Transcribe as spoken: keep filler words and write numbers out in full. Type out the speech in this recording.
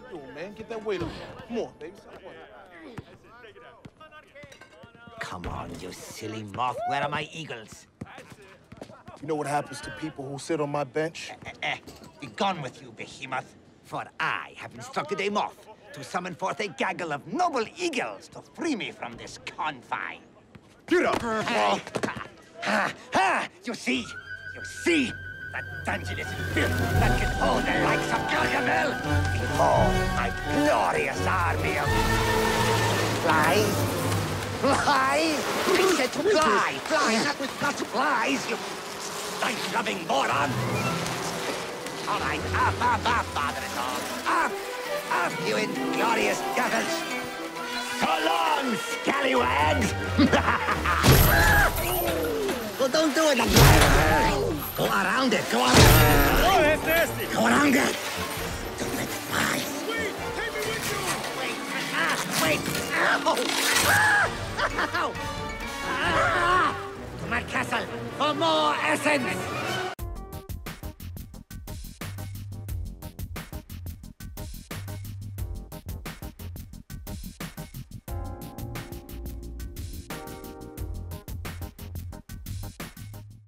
What you doing, man? Get that weight up. Come on, baby. Come on, you silly moth. Where are my eagles? You know what happens to people who sit on my bench? Eh, eh, eh. Be gone with you, behemoth. For I have instructed a moth to summon forth a gaggle of noble eagles to free me from this confine. Get up! Ha! Ha! Ha! You see? You see? That dungeon is built that can hold the likes of Gargamel. Behold, my glorious army of... Fly? Fly? I said to fly! Fly, not with lots of flies, you sight-loving moron! All right, up, up, up, father-in-law! Up! Up, you inglorious devils! So long, scallywags! Well, don't do it, I'm Go around it, go around it! Oh, that's nasty! Go around it! Don't let it fly! Wait, take me with you! Wait, ah, wait! Ow! Ah! Ow! Ah! To my castle for more essence!